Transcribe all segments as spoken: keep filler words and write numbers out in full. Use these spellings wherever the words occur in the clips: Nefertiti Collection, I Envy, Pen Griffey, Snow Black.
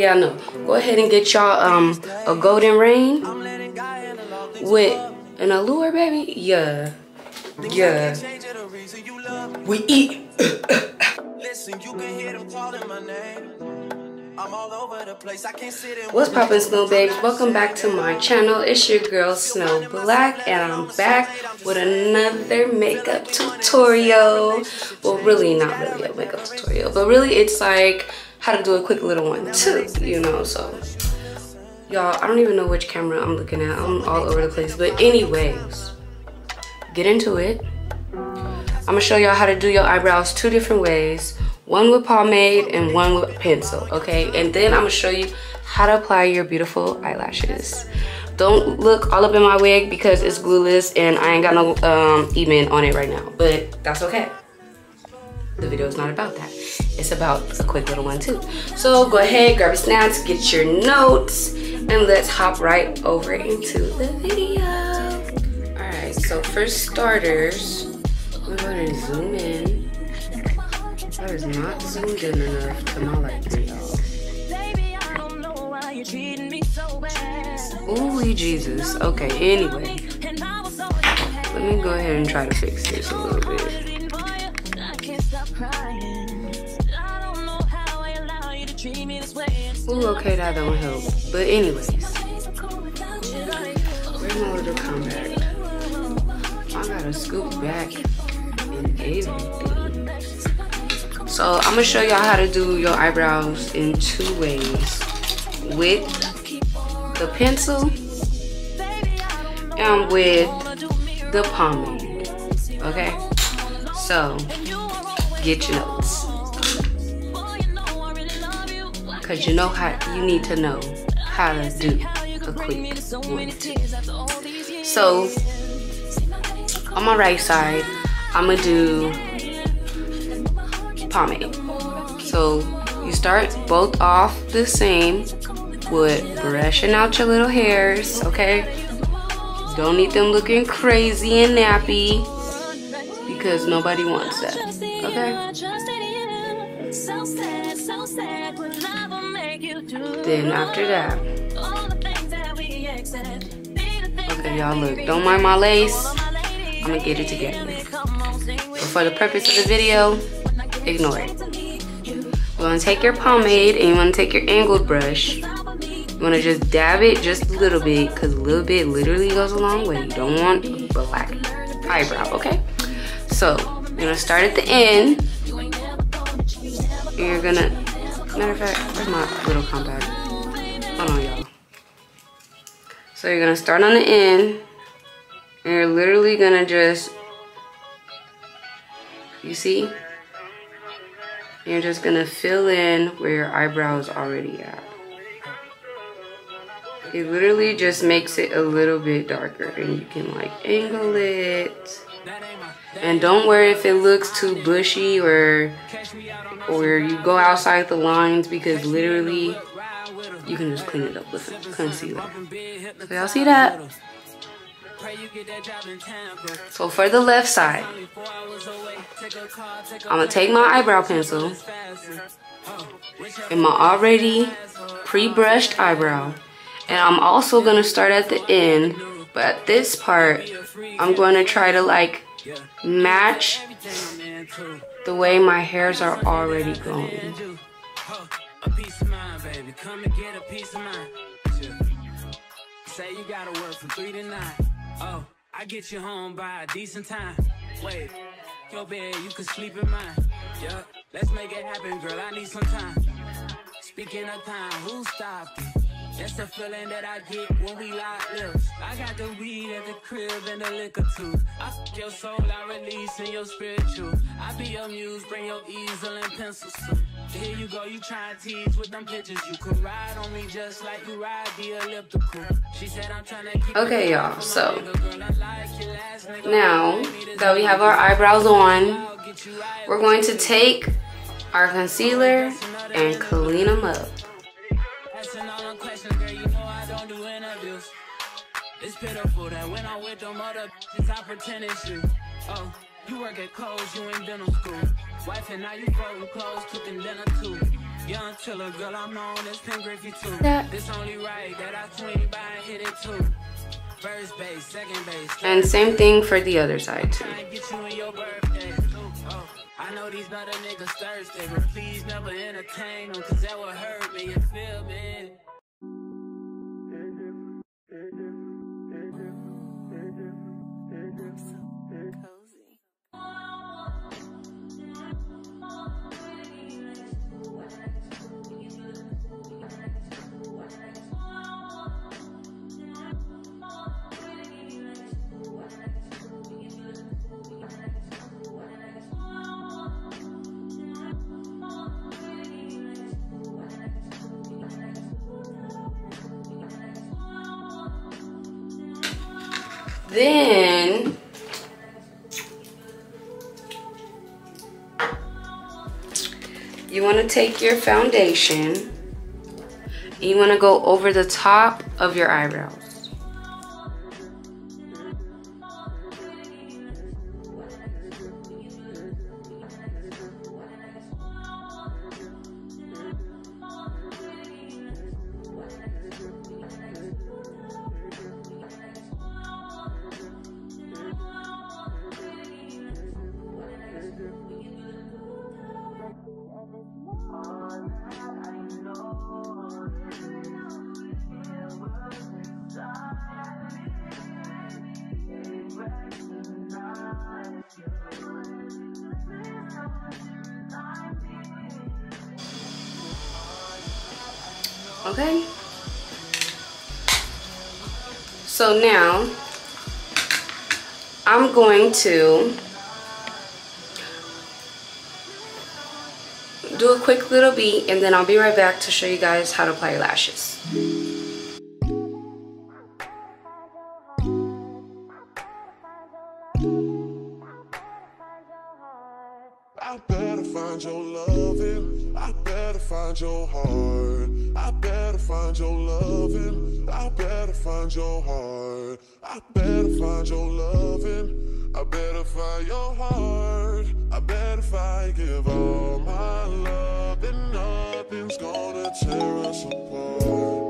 Y'all know, go ahead and get y'all um a golden ring with an allure, baby. Yeah, yeah. We eat. Listen, you can hear them calling my name. I'm all over the place. I can't sit in. What's poppin', Snow Babes? Welcome back to my channel. It's your girl Snow Black, and I'm back with another makeup tutorial. Well, really, not really a makeup tutorial, but really, it's like how to do a quick little one too, you know. So y'all, I don't even know which camera I'm looking at. I'm all over the place, but anyways, get into it. I'm gonna show y'all how to do your eyebrows two different ways, one with pomade and one with pencil, okay? And then I'm gonna show you how to apply your beautiful eyelashes. Don't look all up in my wig because it's glueless and I ain't got no um e-men on it right now, but that's okay. The video is not about that. It's about a quick little one too. So go ahead, grab your snaps, get your notes, and let's hop right over into the video. All right, so for starters, we're gonna zoom in. That is not zoomed in enough to my liking, y'all. Ooh, Jesus. Okay, anyway, let me go ahead and try to fix this a little bit. Ooh, okay, that don't help. But anyways, where's my little comeback? I gotta scoop back and everything. So I'm gonna show y'all how to do your eyebrows in two ways, with the pencil and with the pomade. Okay, so get your notes, because you know how you need to know how to do a quick one. So on my right side, I'm gonna do pomade. So you start both off the same with brushing out your little hairs, okay? Don't need them looking crazy and nappy because nobody wants that, okay? Then after that, okay, y'all, look, don't mind my lace. I'm gonna get it together, but for the purpose of the video, ignore it. You wanna take your pomade and you wanna take your angled brush. You wanna just dab it just a little bit, because a little bit literally goes a long way. You don't want a black eyebrow, okay? So you're gonna start at the end. And you're gonna, matter of fact, where's my little compact? Hold on, y'all. So you're gonna start on the end, and you're literally gonna just, you see? You're just gonna fill in where your eyebrow is already at. It literally just makes it a little bit darker, and you can like angle it. And don't worry if it looks too bushy or or you go outside the lines, because literally you can just clean it up with concealer. So y'all see that? So for the left side, I'm gonna take my eyebrow pencil and my already pre-brushed eyebrow, and I'm also gonna start at the end. But at this part, I'm going to try to like match the way my hairs are already going. Say you gotta work from three to nine. Oh, I get you home by a decent time. Wait, your bed, you can sleep in mine. Yeah, let's make it happen, girl. I need some time. Speaking of time, who stopped it? That's the feeling that I get when we lock lips. I got the weed at the crib and the liquor too. I f*** your soul, I release in your spiritual. I be your muse, bring your easel and pencils too. Here you go, you trying to tease with them pictures. You could ride on me just like you ride the elliptical. She said I'm trying to keep. Okay, y'all, so now that we have our eyebrows on, we're going to take our concealer and clean them up. It's pitiful that when I'm with them other bitches, I pretend it's you. Oh, you work at Kohl's, you in dental school. Wife and I, you fuck with clothes, cooking dinner too. Young chiller, girl, I'm known as Pen Griffey too. This only right that I twenty by and hit it too. First base, second base. And same thing for the other side too. I know these other niggas thirsty, but please never entertain them, cause that would hurt me, you feel me? Then you want to take your foundation and you want to go over the top of your eyebrows. Okay, so now I'm going to do a quick little beat and then I'll be right back to show you guys how to apply lashes. I better find your loving, I better find your heart. I better find your loving, I better find your heart. I better find your loving, I better find your heart. I better if I give all my love, then nothing's gonna tear us apart.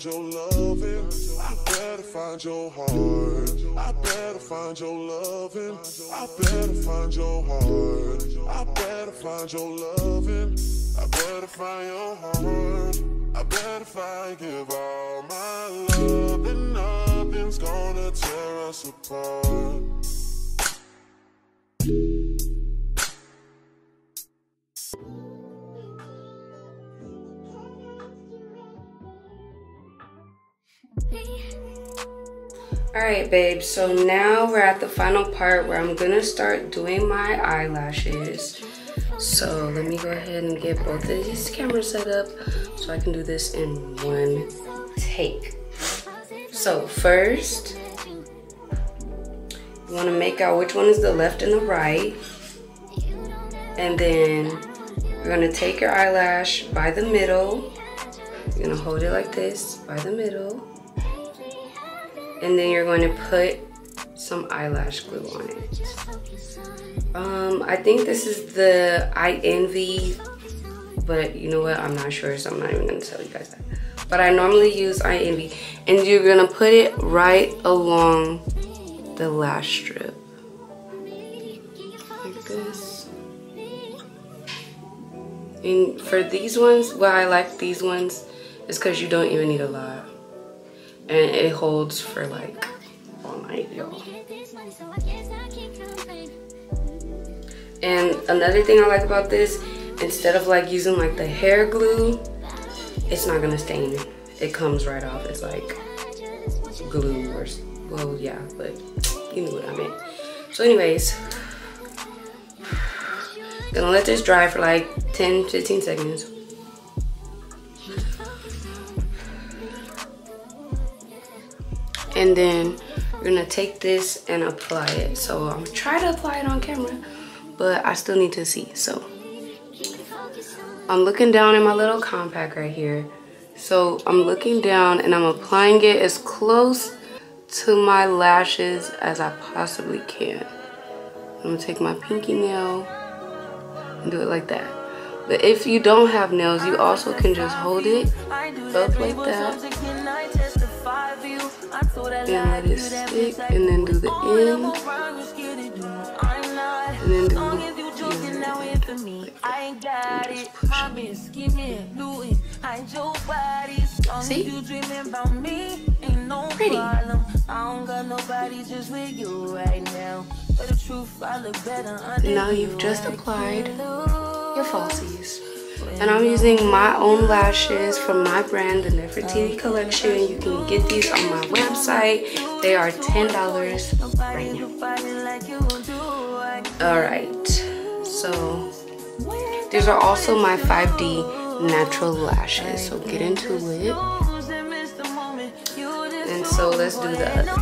Your loving, I better find your heart. I better find your loving, I better find your heart. I better find your loving, I better find your heart. I better find, give all my love, and nothing's gonna tear us apart. Alright babe, so now we're at the final part where I'm gonna start doing my eyelashes. So let me go ahead and get both of these cameras set up so I can do this in one take. So first, you wanna make out which one is the left and the right. And then you're gonna take your eyelash by the middle. You're gonna hold it like this, by the middle. And then you're going to put some eyelash glue on it. Um, I think this is the I Envy, but you know what? I'm not sure, so I'm not even going to tell you guys that. But I normally use I Envy. And you're going to put it right along the lash strip. Like this. And for these ones, why I like these ones is because you don't even need a lot. And it holds for like all night, y'all. And another thing I like about this, instead of like using like the hair glue, it's not gonna stain. It comes right off. It's like glue or, well, yeah, but you knew what I meant. So anyways, gonna let this dry for like ten to fifteen seconds. And then you're We're gonna take this and apply it. So I'm trying to apply it on camera, but I still need to see. So I'm looking down in my little compact right here. So I'm looking down and I'm applying it as close to my lashes as I possibly can. I'm gonna take my pinky nail and do it like that. But if you don't have nails, you also can just hold it both like that and let it stick, and then do the end, and then do the end. See? Pretty. And now you've just applied your falsies. And I'm using my own lashes from my brand, the Nefertiti Collection. You can get these on my website. They are ten dollars right now. Alright, so these are also my five D natural lashes. So get into it. And so let's do the other.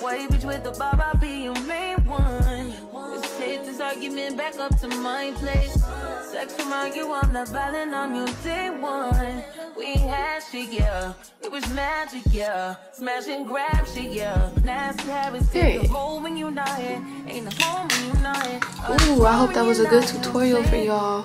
Why bitch with the bob, I'll be your main one. Let's take this argument back up to my place. Sex remind you I'm not violent on your day one. We had shit, yeah. It was magic, yeah. Smash and grab shit, yeah. Nasty habits take the hole when you're not here. Ain't the home when you're not here. Ooh, I hope that was a good tutorial for y'all.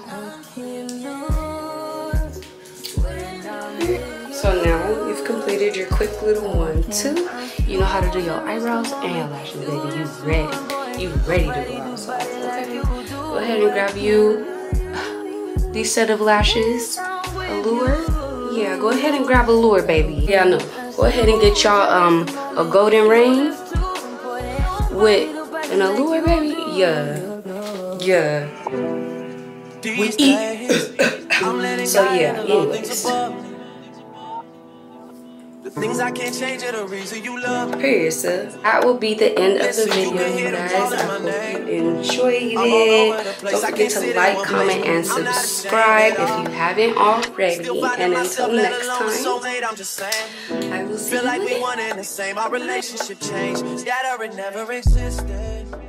So now you've completed your quick little one, two. You know how to do your eyebrows and your lashes, baby. You ready. You ready to go outside. Okay. Go ahead and grab you these set of lashes. Allure. Yeah, go ahead and grab Allure, baby. Yeah, I know. Go ahead and get y'all um a golden rain with an Allure, baby. Yeah. Yeah. We eat. So yeah, anyways. Things I can't change are the reason you love. Period, sir. That will be the end of the video, guys. I hope you enjoyed it. Don't forget to like, comment, and subscribe if you haven't already. And until next time, I will see you later. Feel like we wanted the same. Our relationship changed. Scattering never existed.